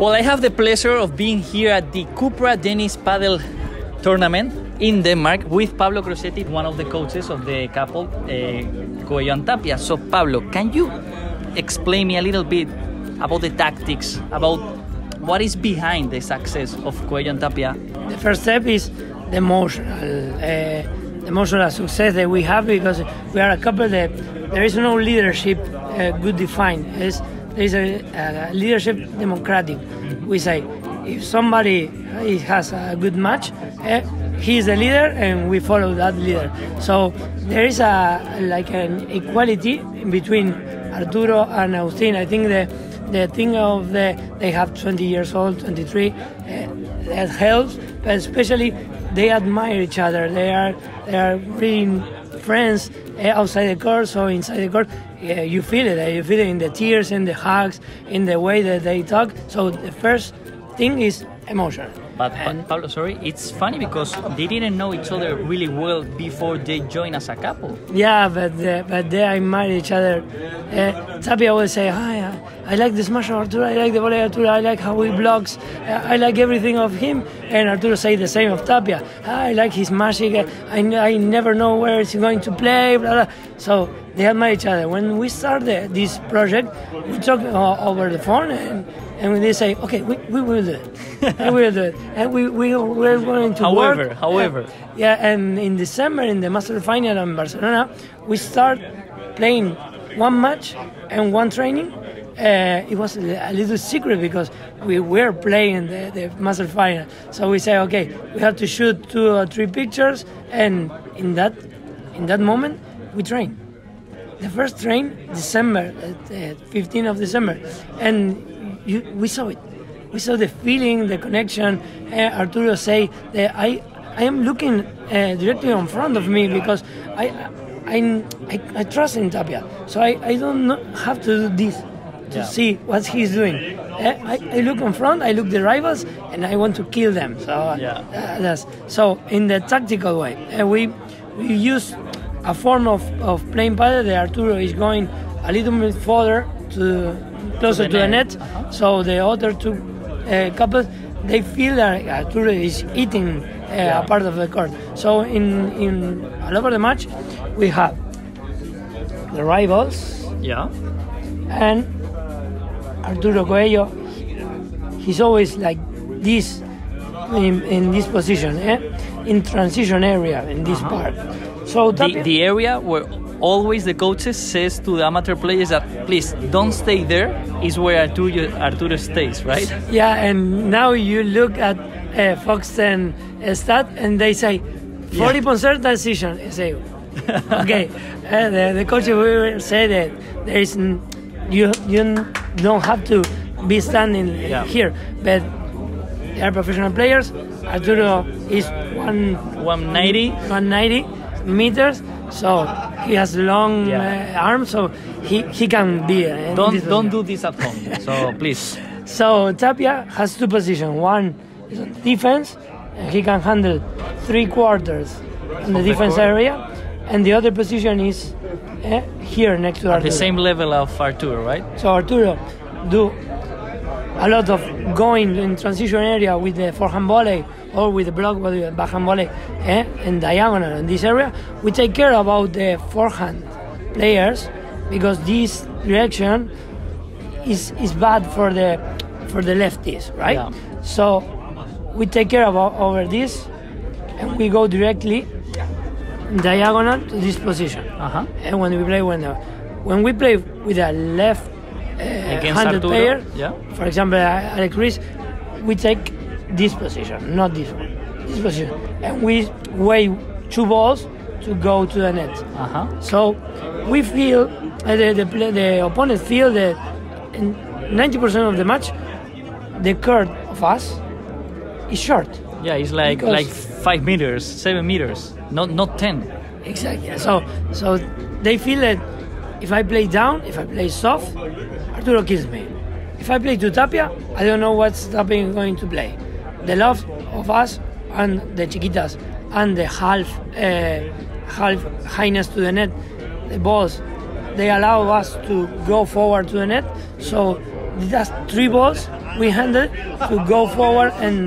Well, I have the pleasure of being here at the Cupra-Dennis Paddle Tournament in Denmark with Pablo Crosetti, one of the coaches of the couple, Coello and Tapia. So, Pablo, can you explain me a little bit about the tactics, about what is behind the success of Coello and Tapia? The first step is the emotional success that we have, because we are a couple that there is no leadership good defined. There is a leadership democratic. We say if somebody has a good match, he is the leader and we follow that leader. So there is an equality between Arturo and Agustin. I think the thing of they have 20 years old, 23, that helps, but especially they admire each other. They are really friends outside the court, so inside the court, you feel it. You feel it in the tears, in the hugs, in the way that they talk. So the first thing is emotion. But Pablo, sorry, it's funny because they didn't know each other really well before they joined as a couple. Yeah, but they admire each other. Tapia will say, "Hi, I like the smash of Arturo, I like the volley of Arturo, I like how he blocks, I like everything of him." And Arturo say the same of Tapia. "I like his magic, I never know where he's going to play, blah, blah." So they admire each other. When we started this project, we talked over the phone, and they say, "Okay, we will do it, we will do it." And we're going to work. However. Yeah, and in December, in the Master Final in Barcelona, we start playing one match and one training. It was a little secret because we were playing the Master Final. So we say, okay, we have to shoot 2 or 3 pictures, and in that moment, we train. The first train, December, 15th of December, and we saw it. We saw the feeling, the connection. Arturo say that I am looking directly in front of me because I trust in Tapia, so I don't have to do this. To see what he's doing. I look in front, I look the rivals, and I want to kill them. So so in the tactical way, we use a form of playing paddle that Arturo is going a little bit further closer to the net. So the other two couples, they feel that Arturo is eating a part of the court. So in all over the match, we have the rivals. Yeah. And Arturo Coello, he's always like this in this position, in transition area, in this part. So the area where always the coaches says to the amateur players that please don't stay there is where Arturo stays, right? Yeah, and now you look at Fox 10 stat and they say 40% transition. I say, okay, the coach will say that there is. You don't have to be standing here, but they are professional players. Arturo is 190 meters, so he has long arms, so he can be. Don't do this at home, so please. So Tapia has two positions. One is on defense, and he can handle 3/4 in the defense area, and the other position is here next to Arturo. At the same level of Arturo, right? So Arturo do a lot of going in transition area with the forehand volley or with the block volley, backhand volley, and diagonal in this area. We take care about the forehand players because this direction is bad for the lefties, right? Yeah. So we take care over this, and we go directly diagonal to this position, and when we play with a left handed player, for example Alex Ries, we take this position, not this one, this position, and we weigh 2 balls to go to the net. So we feel the opponent feel that in 90% of the match the court of us is short. Yeah, it's like 5 meters, 7 meters, not 10. Exactly. So they feel that if I play down, if I play soft, Arturo kills me. If I play to Tapia, I don't know what Tapia is going to play. The love of us and the chiquitas and the half highness to the net, the balls, they allow us to go forward to the net. So that's 3 balls. weak-handed to go forward, and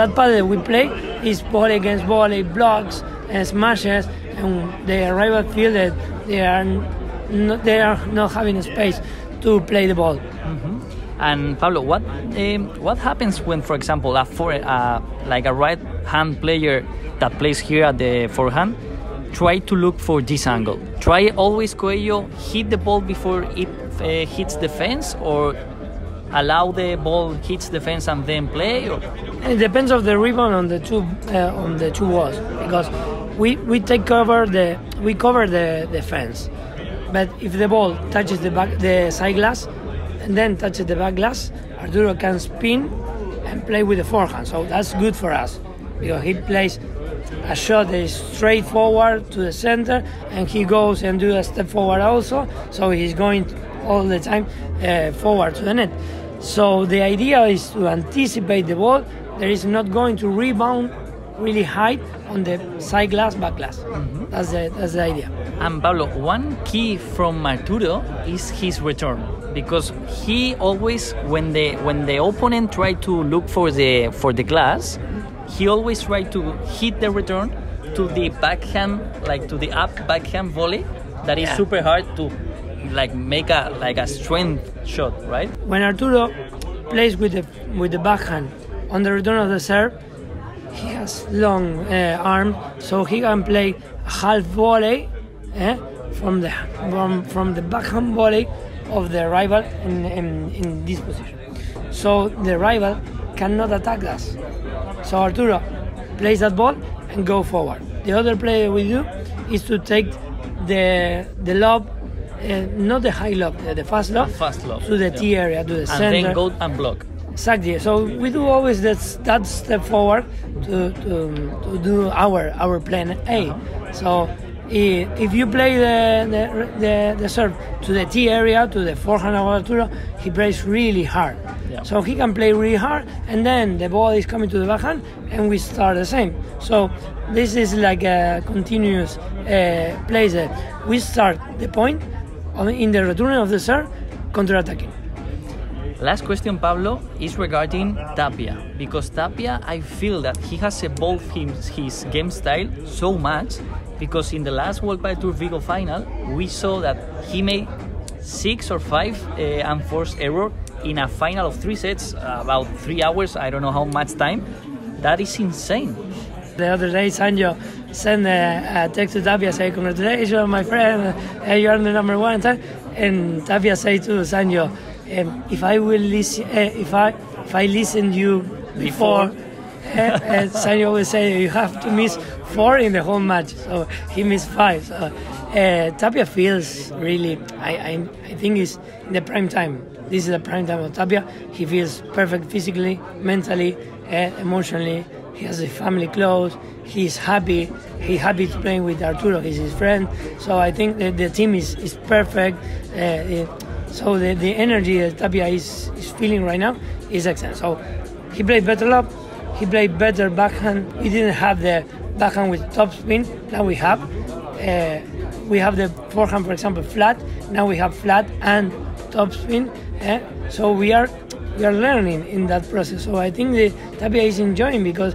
that paddle we play is volley against volley, blocks and smashes, and the rival feel that they are not having space to play the ball. And Pablo, what happens when, for example, like a right-hand player that plays here at the forehand try to look for this angle? Try always Coello hit the ball before it hits the fence, or allow the ball hits the fence and then play? Or? It depends on the rebound on the two walls, because we cover the fence, but if the ball touches the side glass and then touches the back glass, Arturo can spin and play with the forehand. So that's good for us, because he plays a shot that is straight forward to the center, and he goes and do a step forward also, so he's going all the time forward to the net. So the idea is to anticipate the ball, there is not going to rebound really high on the side glass, back glass. That's the idea. And Pablo, one key from Arturo is his return, because he always, when the opponent try to look for the glass, he always try to hit the return to the backhand, like to the up backhand volley, that is super hard to like make a strength shot, right? When Arturo plays with the backhand on the return of the serve, he has long arm, so he can play half volley from the backhand volley of the rival in this position. So the rival cannot attack us. So Arturo plays that ball and go forward. The other play we do is to take the lob, not the high lob, the fast lob to the tee area, to the center. And then go and block. Exactly. So we do always that step forward to do our plan A. So if you play the serve to the tee area, to the forehand of Arturo, he plays really hard. So he can play really hard, and then the ball is coming to the backhand, and we start the same. So this is like a continuous play that we start the point in the return of the serve, counter-attacking. Last question, Pablo, is regarding Tapia, because Tapia, I feel that he has evolved his game style so much, because in the last World Padel Tour Vigo final, we saw that he made 6 or 5 unforced error in a final of 3 sets, about 3 hours, I don't know how much time. That is insane. The other day, Sanyo sent a text to Tapia, say, "Congratulations, my friend, you are the #1. And Tapia said to Sanyo, if I listened to you before. Sanyo will say, you have to miss 4 in the whole match, so he missed 5. So, Tapia feels really, I think it's in the prime time. This is the prime time of Tapia. He feels perfect physically, mentally, emotionally. He has his family close. He's happy. He's happy to play with Arturo. He's his friend. So I think that the team is perfect. So the energy that Tapia is feeling right now is excellent. So he played better lob. He played better backhand. We didn't have the backhand with topspin. Now we have. We have the forehand, for example, flat. Now we have flat and topspin. So we are learning in that process. So I think that Tapia is enjoying, because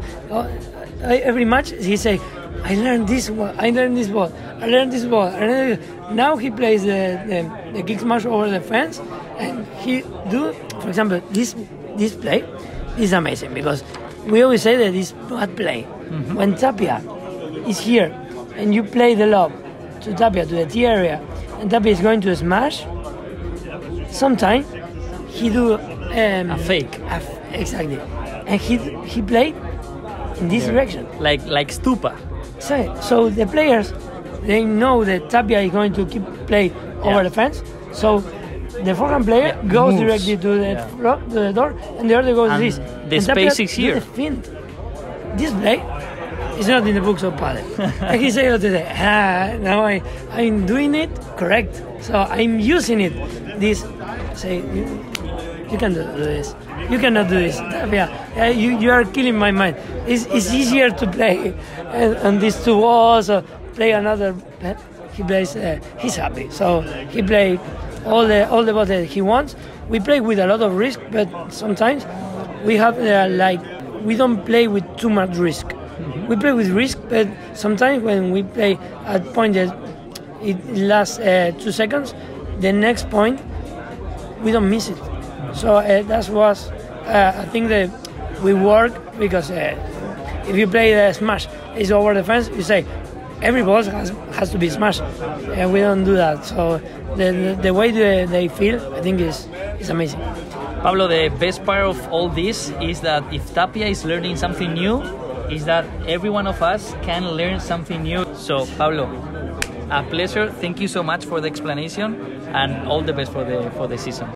every match he say, "I learned this one. I learned this ball. I learned this ball." And now he plays the kick smash over the fence, and he do, for example, this play is amazing, because we always say that it's bad play. When Tapia is here and you play the lob to Tapia, to the tee area, and Tapia is going to smash, sometimes he do a fake. Exactly. And he played in this direction. Like Stupa. So the players, they know that Tapia is going to keep play over the fence. So the forehand player goes directly to the door, and the other goes and this. The space is here. This play is not in the books of Padel. Like he said today, now I'm doing it correct. So I'm using it. This, say, you can do this. You cannot do this. Yeah, you are killing my mind. It's easier to play on these two walls, or play another. He plays. He's happy. So he played all the balls that he wants. We play with a lot of risk, but sometimes we have we don't play with too much risk. Mm-hmm. We play with risk, but sometimes when we play at point that it lasts 2 seconds, the next point we don't miss it. So that was I think that we work, because if you play the smash, it's over the fence. You say every ball has to be smashed, and we don't do that. So the way they feel, I think, is amazing. Pablo, the best part of all this is that if Tapia is learning something new, is that every one of us can learn something new. So Pablo, a pleasure. Thank you so much for the explanation, and all the best for the season.